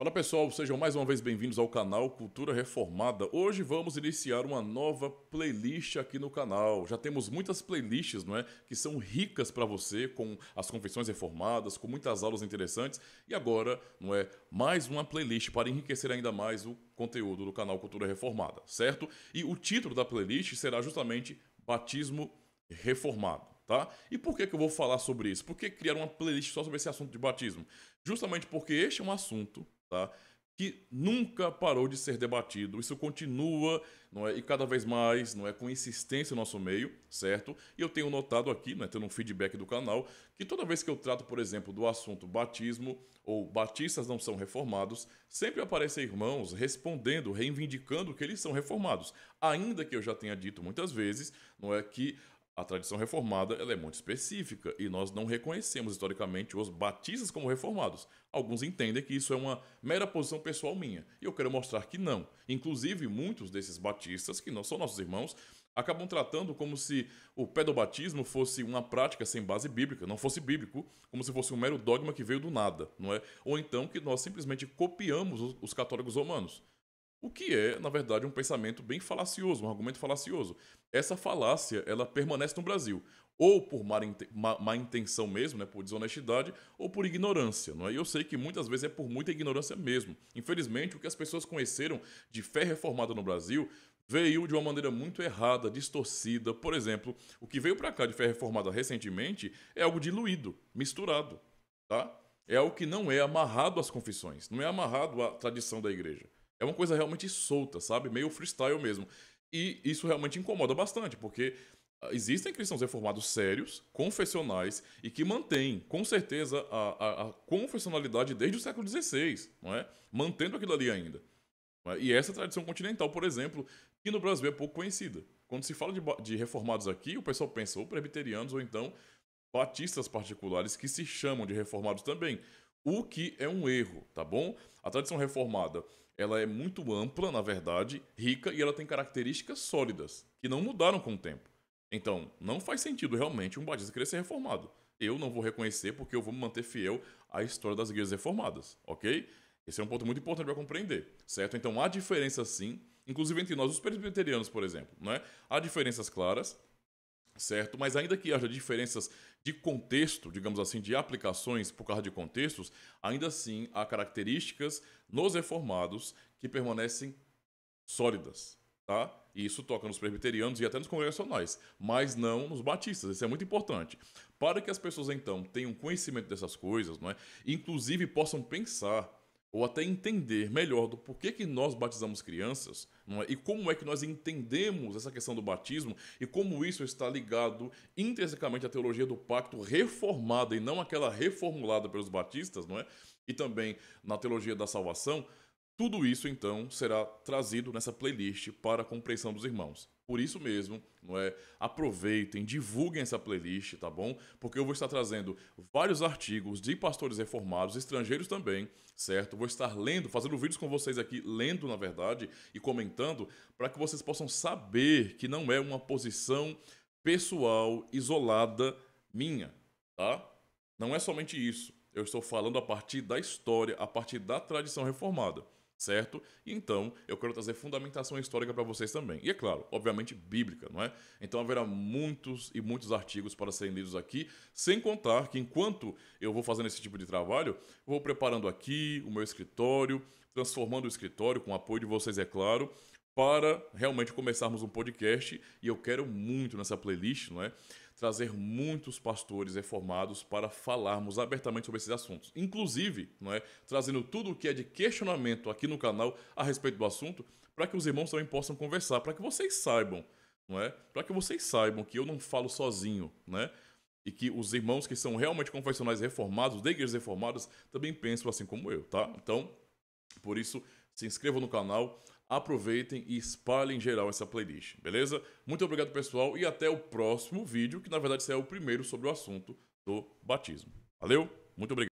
Fala pessoal, sejam mais uma vez bem-vindos ao canal Cultura Reformada. Hoje vamos iniciar uma nova playlist aqui no canal. Já temos muitas playlists, não é? Que são ricas para você, com as confissões reformadas, com muitas aulas interessantes. E agora, não é? Mais uma playlist para enriquecer ainda mais o conteúdo do canal Cultura Reformada, certo? E o título da playlist será justamente Batismo Reformado. Tá? E por que eu vou falar sobre isso? Por que criar uma playlist só sobre esse assunto de batismo? Justamente porque este é um assunto, tá, que nunca parou de ser debatido. Isso continua, não é, e cada vez mais, não é, com insistência no nosso meio, certo? E eu tenho notado aqui, né, tendo um feedback do canal, que toda vez que eu trato, por exemplo, do assunto batismo ou batistas não são reformados, sempre aparecem irmãos respondendo, reivindicando que eles são reformados. Ainda que eu já tenha dito muitas vezes, não é, que a tradição reformada ela é muito específica e nós não reconhecemos historicamente os batistas como reformados. Alguns entendem que isso é uma mera posição pessoal minha e eu quero mostrar que não. Inclusive, muitos desses batistas, que não são nossos irmãos, acabam tratando como se o pedobatismo fosse uma prática sem base bíblica, não fosse bíblico, como se fosse um mero dogma que veio do nada, não é? Ou então que nós simplesmente copiamos os católicos romanos. O que é, na verdade, um pensamento bem falacioso, um argumento falacioso. Essa falácia, ela permanece no Brasil, ou por má intenção mesmo, né, por desonestidade, ou por ignorância, não é? E eu sei que muitas vezes é por muita ignorância mesmo. Infelizmente, o que as pessoas conheceram de fé reformada no Brasil veio de uma maneira muito errada, distorcida. Por exemplo, o que veio para cá de fé reformada recentemente é algo diluído, misturado, tá? É algo que não é amarrado às confissões, não é amarrado à tradição da igreja. É uma coisa realmente solta, sabe? Meio freestyle mesmo. E isso realmente incomoda bastante, porque existem cristãos reformados sérios, confessionais, e que mantêm, com certeza, a confessionalidade desde o século XVI, não é? Mantendo aquilo ali ainda. E essa tradição continental, por exemplo, que no Brasil é pouco conhecida. Quando se fala de reformados aqui, o pessoal pensa ou presbiterianos ou então batistas particulares que se chamam de reformados também. O que é um erro, tá bom? A tradição reformada, ela é muito ampla, na verdade, rica, e ela tem características sólidas, que não mudaram com o tempo. Então, não faz sentido realmente um batista querer ser reformado. Eu não vou reconhecer porque eu vou me manter fiel à história das igrejas reformadas, ok? Esse é um ponto muito importante para compreender, certo? Então, há diferença sim, inclusive entre nós, os presbiterianos, por exemplo, né? Há diferenças claras, certo? Mas ainda que haja diferenças de contexto, digamos assim, de aplicações por causa de contextos, ainda assim há características nos reformados que permanecem sólidas, tá? E isso toca nos presbiterianos e até nos congregacionais, mas não nos batistas. Isso é muito importante. Para que as pessoas, então, tenham conhecimento dessas coisas, não é? Inclusive possam pensar ou até entender melhor do porquê que nós batizamos crianças, não é? E como é que nós entendemos essa questão do batismo e como isso está ligado intrinsecamente à teologia do pacto reformada e não aquela reformulada pelos batistas, não é? E também na teologia da salvação. Tudo isso, então, será trazido nessa playlist para a compreensão dos irmãos. Por isso mesmo, não é? Aproveitem, divulguem essa playlist, tá bom? Porque eu vou estar trazendo vários artigos de pastores reformados, estrangeiros também, certo? Vou estar lendo, fazendo vídeos com vocês aqui, lendo, na verdade, e comentando, para que vocês possam saber que não é uma posição pessoal, isolada, minha, tá? Não é somente isso. Eu estou falando a partir da história, a partir da tradição reformada, certo? Então, eu quero trazer fundamentação histórica para vocês também. E é claro, obviamente, bíblica, não é? Então, haverá muitos e muitos artigos para serem lidos aqui, sem contar que enquanto eu vou fazendo esse tipo de trabalho, eu vou preparando aqui o meu escritório, transformando o escritório, com o apoio de vocês, é claro, para realmente começarmos um podcast. E eu quero muito nessa playlist, não é? Trazer muitos pastores reformados para falarmos abertamente sobre esses assuntos. Inclusive, não é? Trazendo tudo o que é de questionamento aqui no canal a respeito do assunto, para que os irmãos também possam conversar, para que vocês saibam, não é? Para que vocês saibam que eu não falo sozinho, né? E que os irmãos que são realmente confessionais reformados, de igrejas reformadas, também pensam assim como eu, tá? Então, por isso, se inscrevam no canal, aproveitem e espalhem em geral essa playlist, beleza? Muito obrigado, pessoal, e até o próximo vídeo, que na verdade será o primeiro sobre o assunto do batismo. Valeu, muito obrigado.